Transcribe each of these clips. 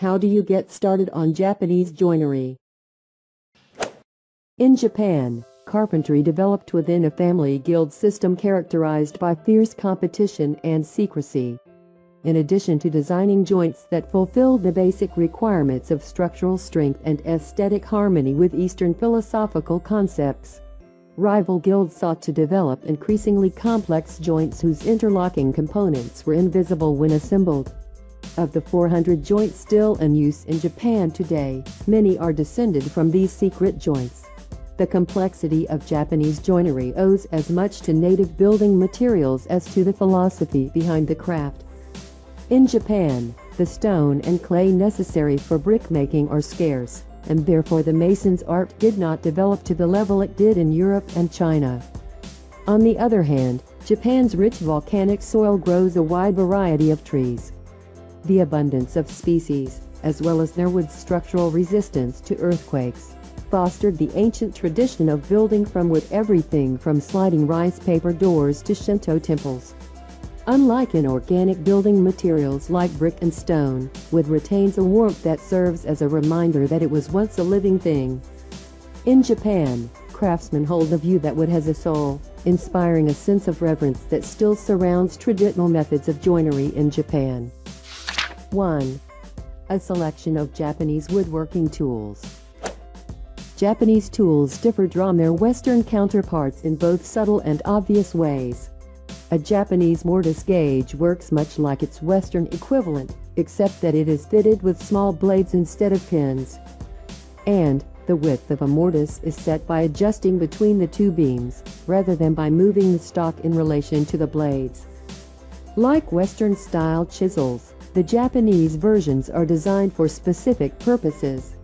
How do you get started on Japanese joinery? In Japan, carpentry developed within a family guild system characterized by fierce competition and secrecy. In addition to designing joints that fulfilled the basic requirements of structural strength and aesthetic harmony with Eastern philosophical concepts, rival guilds sought to develop increasingly complex joints whose interlocking components were invisible when assembled. Of the 400 joints still in use in Japan today, many are descended from these secret joints. The complexity of Japanese joinery owes as much to native building materials as to the philosophy behind the craft. In Japan, the stone and clay necessary for brickmaking are scarce, and therefore the mason's art did not develop to the level it did in Europe and China. On the other hand, Japan's rich volcanic soil grows a wide variety of trees. The abundance of species, as well as their wood's structural resistance to earthquakes, fostered the ancient tradition of building from wood, everything from sliding rice paper doors to Shinto temples. Unlike inorganic building materials like brick and stone, wood retains a warmth that serves as a reminder that it was once a living thing. In Japan, craftsmen hold the view that wood has a soul, inspiring a sense of reverence that still surrounds traditional methods of joinery in Japan. 1. A selection of Japanese woodworking tools. Japanese tools differ from their Western counterparts in both subtle and obvious ways. A Japanese mortise gauge works much like its Western equivalent, except that it is fitted with small blades instead of pins. And, the width of a mortise is set by adjusting between the two beams, rather than by moving the stock in relation to the blades. Like Western-style chisels, the Japanese versions are designed for specific purposes.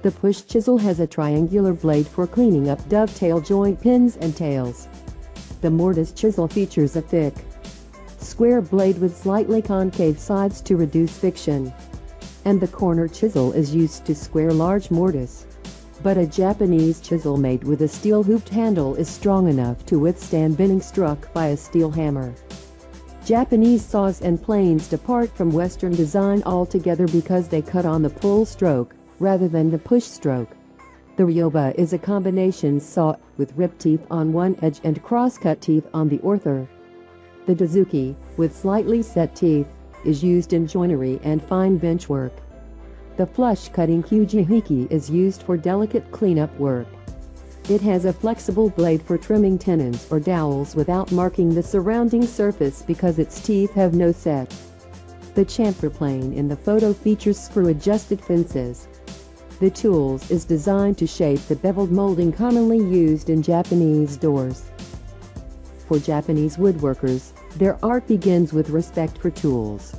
The push chisel has a triangular blade for cleaning up dovetail joint pins and tails. The mortise chisel features a thick, square blade with slightly concave sides to reduce friction. And the corner chisel is used to square large mortise. But a Japanese chisel made with a steel-hooped handle is strong enough to withstand being struck by a steel hammer. Japanese saws and planes depart from Western design altogether because they cut on the pull stroke, rather than the push stroke. The RYOBA is a combination saw, with rib teeth on one edge and crosscut teeth on the other. The DOZUKI, with slightly set teeth, is used in joinery and fine benchwork. The flush-cutting Shiguchi is used for delicate cleanup work. It has a flexible blade for trimming tenons or dowels without marking the surrounding surface because its teeth have no set. The chamfer plane in the photo features screw-adjusted fences. The tool is designed to shape the beveled molding commonly used in Japanese doors. For Japanese woodworkers, their art begins with respect for tools.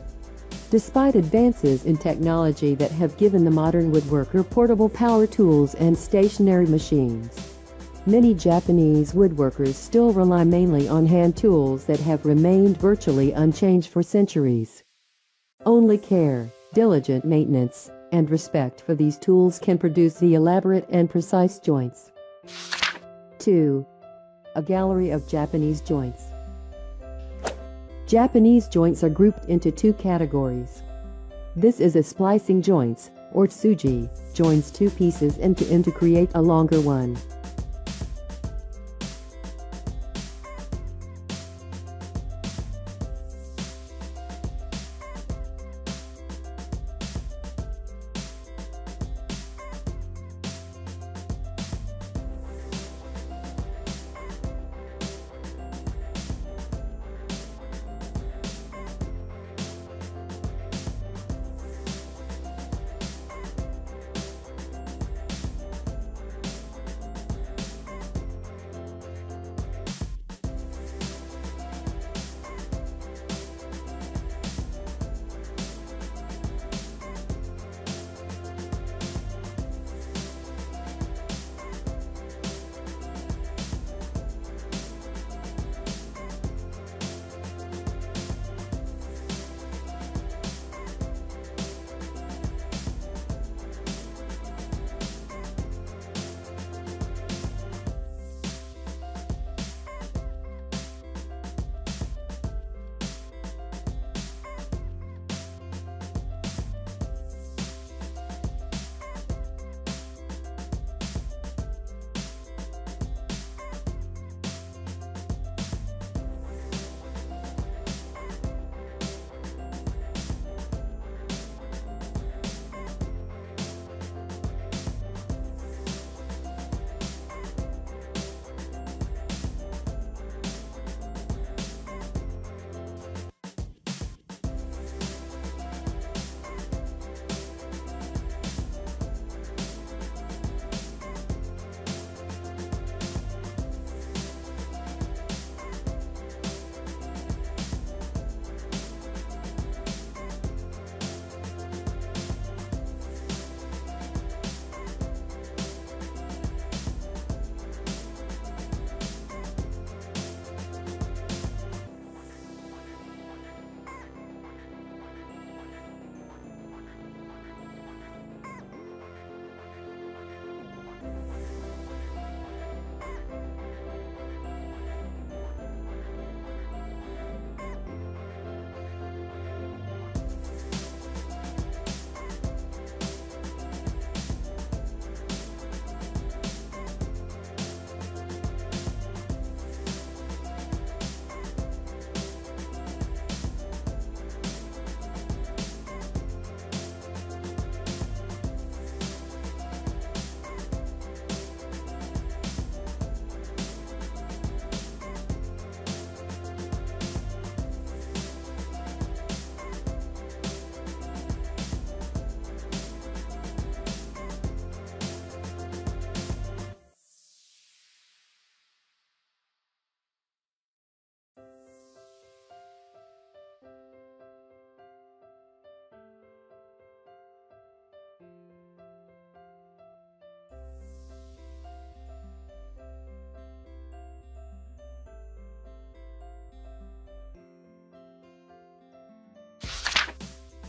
Despite advances in technology that have given the modern woodworker portable power tools and stationary machines, many Japanese woodworkers still rely mainly on hand tools that have remained virtually unchanged for centuries. Only care, diligent maintenance, and respect for these tools can produce the elaborate and precise joints. 2. A gallery of Japanese joints. Japanese joints are grouped into two categories. This is a splicing joints, or Tsuji, joins two pieces end to end to create a longer one.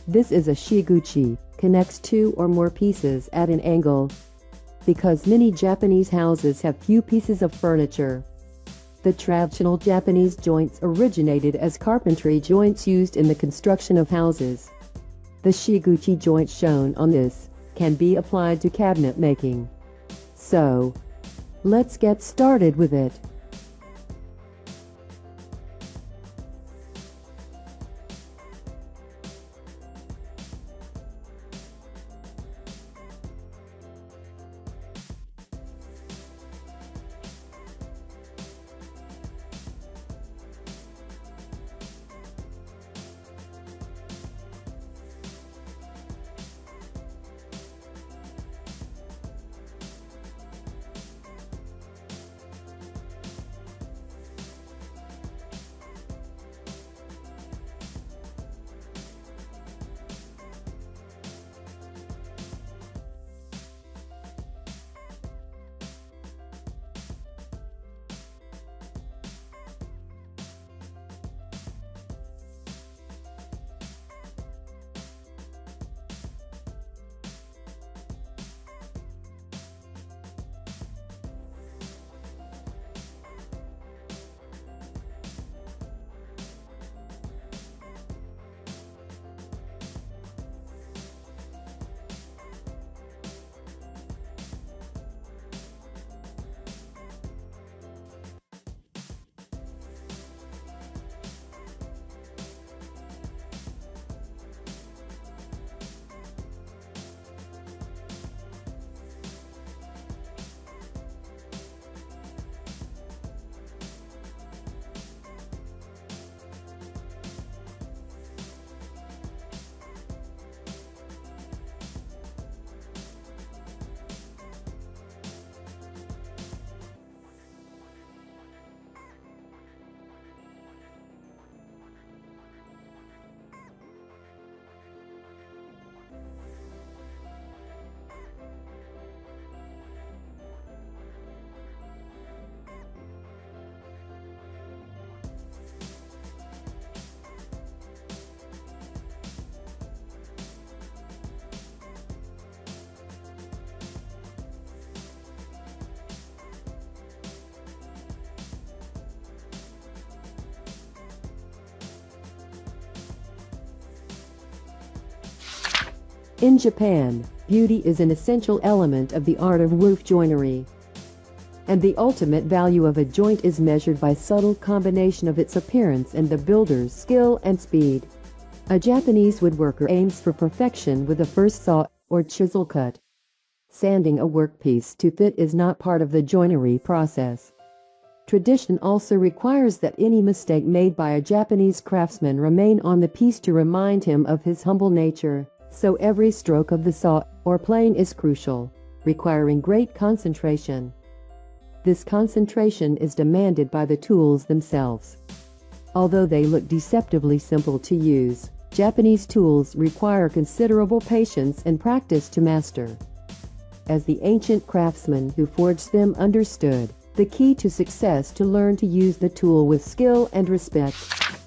This is a shiguchi, connects two or more pieces at an angle. Because many Japanese houses have few pieces of furniture. The traditional Japanese joints originated as carpentry joints used in the construction of houses. The shiguchi joint shown on this can be applied to cabinet making. So, let's get started with it. In Japan, beauty is an essential element of the art of roof joinery. And the ultimate value of a joint is measured by subtle combination of its appearance and the builder's skill and speed. A Japanese woodworker aims for perfection with a first saw or chisel cut. Sanding a workpiece to fit is not part of the joinery process. Tradition also requires that any mistake made by a Japanese craftsman remain on the piece to remind him of his humble nature. So every stroke of the saw or plane is crucial, requiring great concentration. This concentration is demanded by the tools themselves. Although they look deceptively simple to use, Japanese tools require considerable patience and practice to master. As the ancient craftsmen who forged them understood, the key to success is to learn to use the tool with skill and respect.